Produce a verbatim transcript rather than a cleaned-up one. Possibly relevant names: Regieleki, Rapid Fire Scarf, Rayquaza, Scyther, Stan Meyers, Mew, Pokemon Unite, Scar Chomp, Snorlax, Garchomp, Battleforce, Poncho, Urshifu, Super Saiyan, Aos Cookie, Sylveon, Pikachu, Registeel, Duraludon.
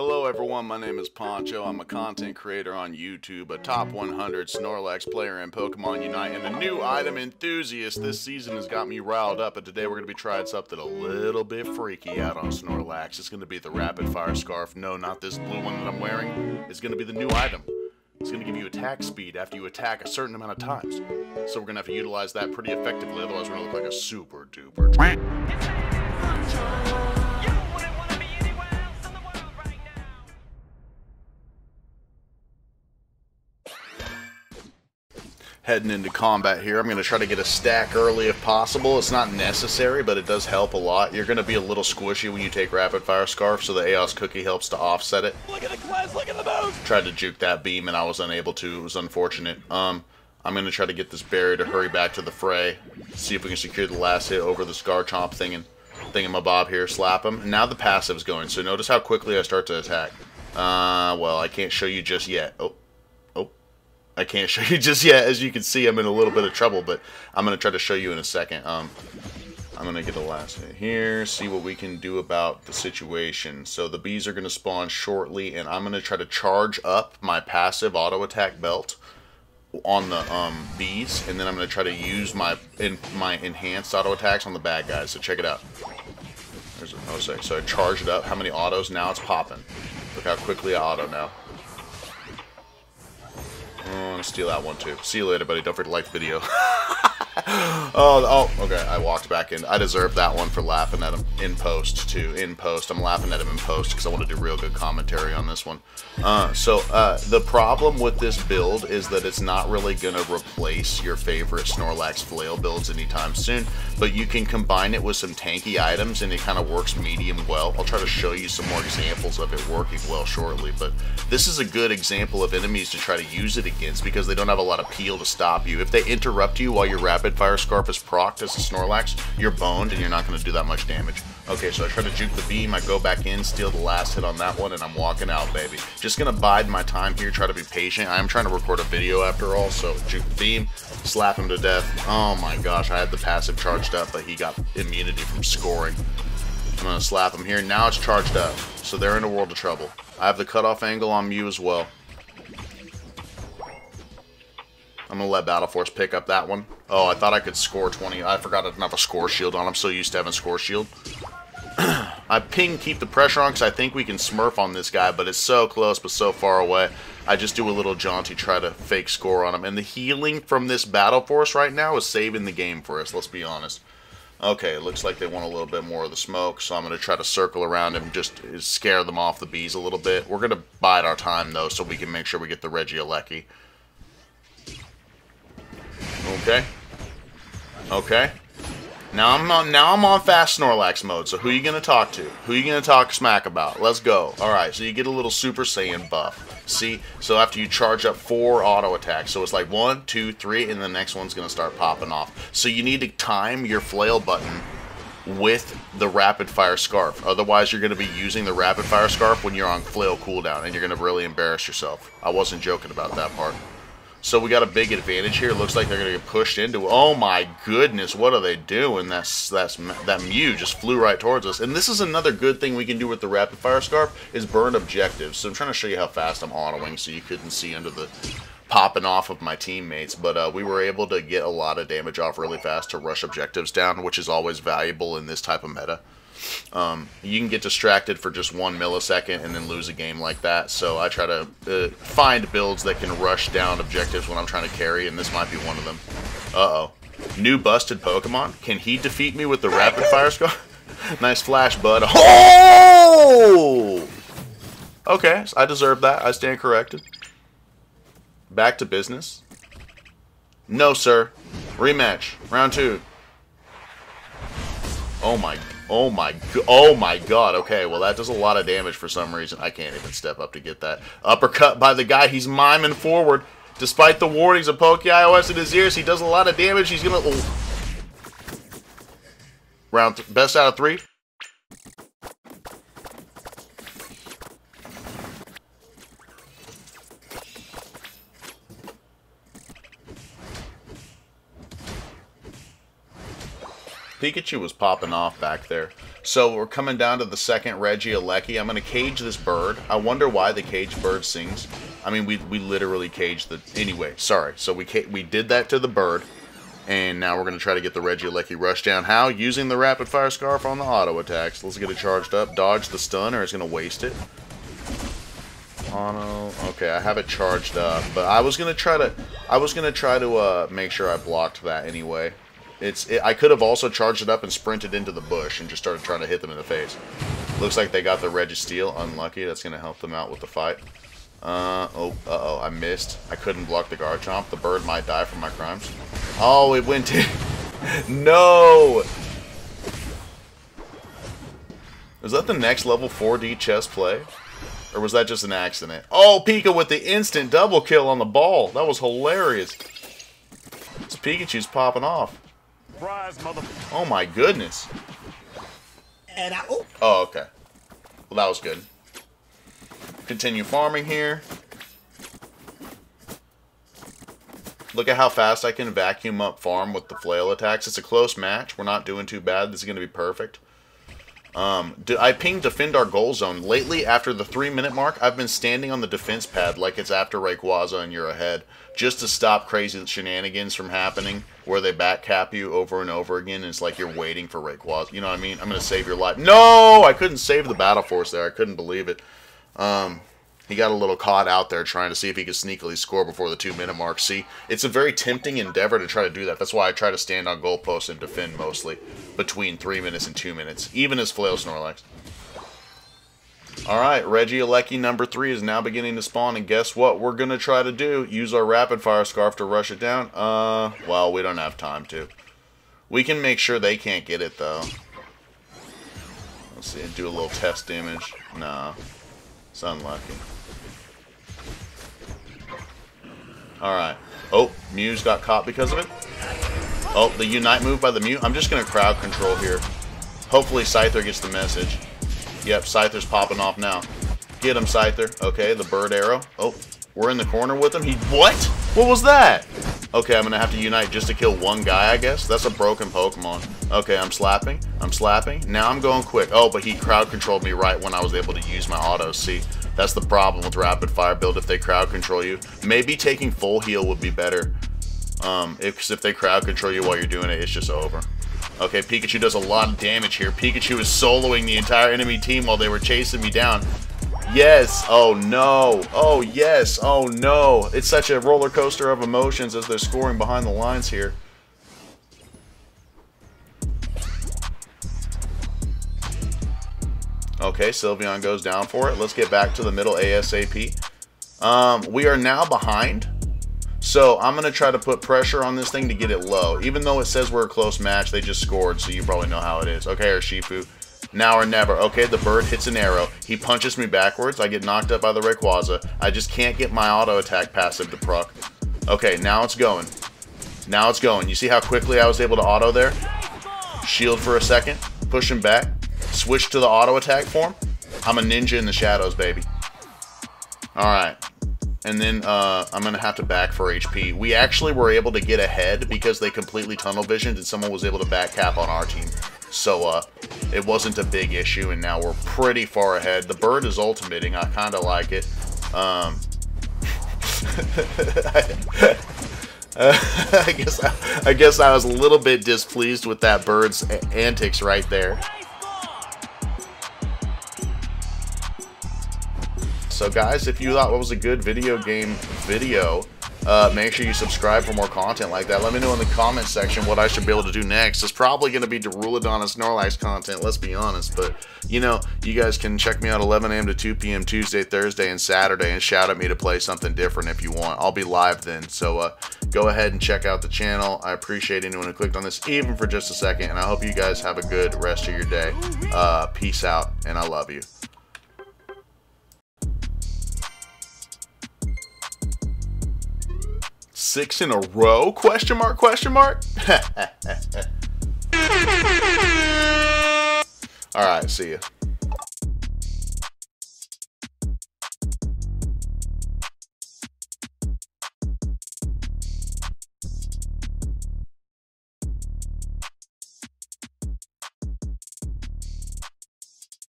Hello everyone, my name is Poncho. I'm a content creator on YouTube, a top one hundred Snorlax player in Pokemon Unite, and a new item enthusiast. This season has got me riled up, and today we're going to be trying something a little bit freaky out on Snorlax. It's going to be the Rapid Fire Scarf. No, not this blue one that I'm wearing. It's going to be the new item. It's going to give you attack speed after you attack a certain amount of times. So we're going to have to utilize that pretty effectively, otherwise we're going to look like a super duper. Heading into combat here. I'm going to try to get a stack early if possible. It's not necessary, but it does help a lot. You're going to be a little squishy when you take Rapid Fire Scarf, so the Aos Cookie helps to offset it. Look at the glass, look at the move! Tried to juke that beam, and I was unable to. It was unfortunate. Um, I'm going to try to get this barrier to hurry back to the fray. See if we can secure the last hit over the Scar Chomp thing and thingamabob here. Slap him. And now the passive's going, so notice how quickly I start to attack. Uh, well, I can't show you just yet. Oh. I can't show you just yet. As you can see, I'm in a little bit of trouble, but I'm going to try to show you in a second. Um, I'm going to get the last hit here, see what we can do about the situation. So the bees are going to spawn shortly, and I'm going to try to charge up my passive auto-attack belt on the um, bees, and then I'm going to try to use my in, my enhanced auto-attacks on the bad guys. So check it out. There's an O S A. So I charge it up. How many autos? Now it's popping. Look how quickly I auto now. I'm gonna steal that one too. See you later, buddy. Don't forget to like the video. oh, oh, okay. I walked back in. I deserve that one for laughing at him in post too. In post, I'm laughing at him in post because I want to do real good commentary on this one. Uh, so uh, the problem with this build is that it's not really gonna replace your favorite Snorlax flail builds anytime soon, but you can combine it with some tanky items, and it kind of works medium well. I'll try to show you some more examples of it working well shortly, but this is a good example of enemies to try to use it against because they don't have a lot of peel to stop you. If they interrupt you while you're Rapid Fire Scarf is procced as a Snorlax, you're boned and you're not going to do that much damage. Okay, so I try to juke the beam, I go back in, steal the last hit on that one, and I'm walking out, baby. Just going to bide my time here, try to be patient. I am trying to record a video after all, so juke the beam, slap him to death. Oh my gosh, I had the passive charged up, but he got immunity from scoring. I'm going to slap him here. Now it's charged up, so they're in a world of trouble. I have the cutoff angle on Mew as well. I'm going to let Battleforce pick up that one. Oh, I thought I could score twenty. I forgot I didn't have a score shield on. I'm so used to having score shield. I ping keep the pressure on because I think we can smurf on this guy, but it's so close but so far away. I just do a little jaunty, try to fake score on him. And the healing from this Battleforce right now is saving the game for us, let's be honest. Okay, it looks like they want a little bit more of the smoke, so I'm going to try to circle around him, just scare them off the bees a little bit. We're going to bide our time, though, so we can make sure we get the Regieleki. Okay. Okay. Now I'm on, now I'm on fast Snorlax mode. So who are you gonna talk to? Who are you gonna talk smack about? Let's go. All right. So you get a little Super Saiyan buff. See. So after you charge up four auto attacks, so it's like one, two, three, and the next one's gonna start popping off. So you need to time your flail button with the Rapid Fire Scarf. Otherwise, you're gonna be using the Rapid Fire Scarf when you're on flail cooldown, and you're gonna really embarrass yourself. I wasn't joking about that part. So we got a big advantage here. Looks like they're going to get pushed into it. Oh my goodness, what are they doing? That's, that's, that Mew just flew right towards us. And this is another good thing we can do with the Rapid Fire Scarf is burn objectives. So I'm trying to show you how fast I'm autoing so you couldn't see under the popping off of my teammates. But uh, we were able to get a lot of damage off really fast to rush objectives down, which is always valuable in this type of meta. Um, you can get distracted for just one millisecond and then lose a game like that. So I try to uh, find builds that can rush down objectives when I'm trying to carry, and this might be one of them. Uh-oh. New busted Pokemon? Can he defeat me with the Rapid Fire Scarf? Nice flash, bud. Oh! Okay, I deserve that. I stand corrected. Back to business. No, sir. Rematch. Round two. Oh my god. Oh my, oh my god, okay, well that does a lot of damage for some reason. I can't even step up to get that. Uppercut by the guy, he's miming forward. Despite the warnings of PokeIOS in his ears, he does a lot of damage. He's gonna... Oh. Round, th best out of three. Pikachu was popping off back there. So we're coming down to the second Regieleki. I'm going to cage this bird. I wonder why the caged bird sings. I mean, we, we literally caged the... Anyway, sorry. So we we did that to the bird. And now we're going to try to get the Regieleki rush down. How? Using the Rapid Fire Scarf on the auto attacks. Let's get it charged up. Dodge the stun or it's going to waste it. Auto. Okay, I have it charged up. But I was going to try to... I was going to try to uh, make sure I blocked that anyway. It's. It, I could have also charged it up and sprinted into the bush and just started trying to hit them in the face. Looks like they got the Registeel. Unlucky. That's going to help them out with the fight. Uh oh, uh oh, I missed. I couldn't block the Garchomp. The bird might die for my crimes. Oh, it went in. No! Was that the next level four D chess play? Or was that just an accident? Oh, Pika with the instant double kill on the ball. That was hilarious. This Pikachu's popping off. Oh my goodness. Oh, okay. Well, that was good. Continue farming here. Look at how fast I can vacuum up farm with the flail attacks. It's a close match. We're not doing too bad. This is going to be perfect. Um, I pinged defend our goal zone. Lately, after the three minute mark, I've been standing on the defense pad like it's after Rayquaza and you're ahead, just to stop crazy shenanigans from happening where they back cap you over and over again. And it's like you're waiting for Rayquaza. You know what I mean? I'm going to save your life. No, I couldn't save the Battleforce there. I couldn't believe it. Um, he got a little caught out there trying to see if he could sneakily score before the two-minute mark. See, it's a very tempting endeavor to try to do that. That's why I try to stand on goalposts and defend mostly between three minutes and two minutes, even as flail Snorlax. All right, Regieleki number three is now beginning to spawn, and guess what we're going to try to do? Use our Rapid Fire Scarf to rush it down. Uh, well, we don't have time to. We can make sure they can't get it, though. Let's see, do a little test damage. Nah. It's unlucky. Alright. Oh, Mew's got caught because of it. Oh, the Unite move by the Mew. I'm just going to crowd control here. Hopefully Scyther gets the message. Yep, Scyther's popping off now. Get him, Scyther. Okay, the bird arrow. Oh, we're in the corner with him. He What? What was that? Okay, I'm going to have to Unite just to kill one guy, I guess. That's a broken Pokemon. Okay, I'm slapping. I'm slapping. Now I'm going quick. Oh, but he crowd controlled me right when I was able to use my auto. See, that's the problem with rapid fire build if they crowd control you. Maybe taking full heal would be better. Um, because if, if they crowd control you while you're doing it, it's just over. Okay, Pikachu does a lot of damage here. Pikachu is soloing the entire enemy team while they were chasing me down. Yes. Oh, no. Oh, yes. Oh, no. It's such a roller coaster of emotions as they're scoring behind the lines here. Okay, Sylveon goes down for it. Let's get back to the middle ASAP. Um, we are now behind. So I'm going to try to put pressure on this thing to get it low. Even though it says we're a close match, they just scored, so you probably know how it is. Okay, Urshifu. Now or never. Okay, the bird hits an arrow. He punches me backwards. I get knocked up by the Rayquaza. I just can't get my auto attack passive to proc. Okay, now it's going. Now it's going. You see how quickly I was able to auto there? Shield for a second. Push him back. Switch to the auto attack form. I'm a ninja in the shadows, baby. Alright. And then uh, I'm going to have to back for H P. We actually were able to get ahead because they completely tunnel visioned and someone was able to back cap on our team. So uh, it wasn't a big issue, and now we're pretty far ahead. The bird is ultimating. I kind of like it. Um, uh, I guess I, I guess I was a little bit displeased with that bird's antics right there. So guys, if you thought what was a good video game video, uh, make sure you subscribe for more content like that. Let me know in the comment section what I should be able to do next. It's probably going to be Duraludon and Snorlax content, let's be honest. But, you know, you guys can check me out eleven A M to two P M Tuesday, Thursday, and Saturday and shout at me to play something different if you want. I'll be live then. So uh, go ahead and check out the channel. I appreciate anyone who clicked on this even for just a second. And I hope you guys have a good rest of your day. Uh, peace out, and I love you. Six in a row? Question mark, question mark? All right, see ya.